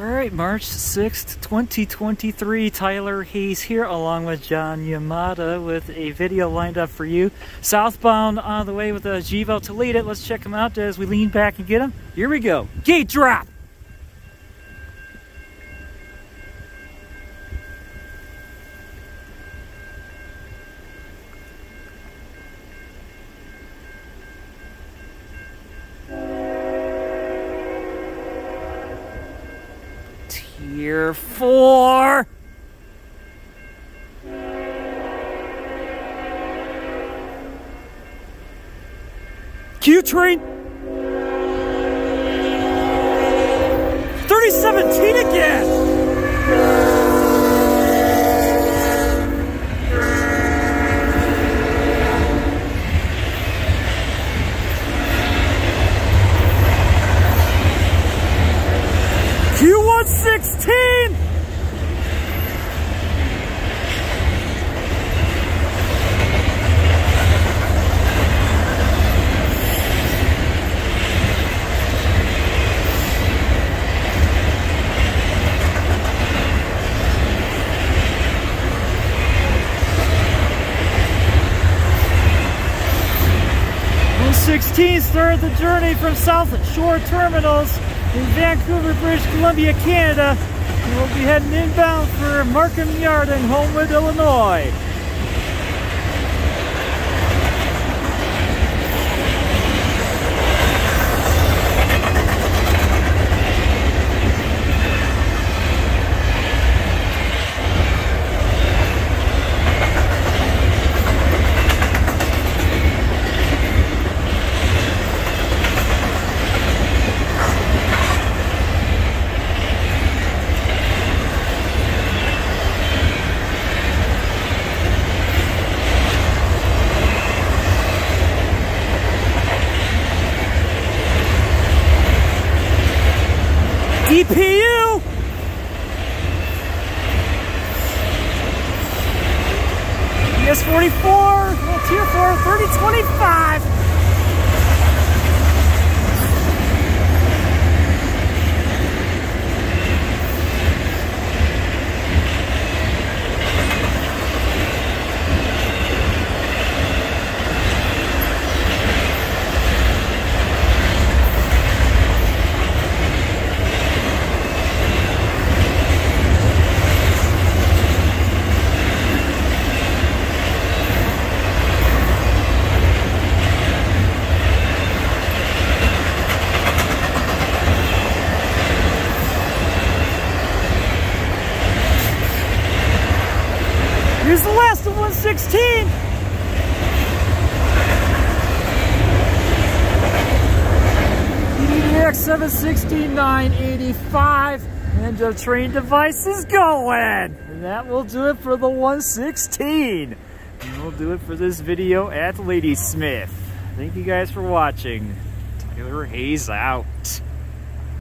Alright, March 6th, 2023, Tyler Hayes here along with John Yamada with a video lined up for you. Southbound on the way with a Jivo to lead it. Let's check him out as we lean back and get him. Here we go. Gate drop! Tier 4. Q train. 3017 again. Started the journey from South Shore Terminals in Vancouver, British Columbia, Canada. And we'll be heading inbound for Markham Yard in Homewood, Illinois. DPU! ES44, well, Tier 4, 3025! Here's the last of 116! TTDX 769.85 and the train device is going! And that will do it for the 116! And we'll do it for this video at Ladysmith. Thank you guys for watching. Tyler Hayes out.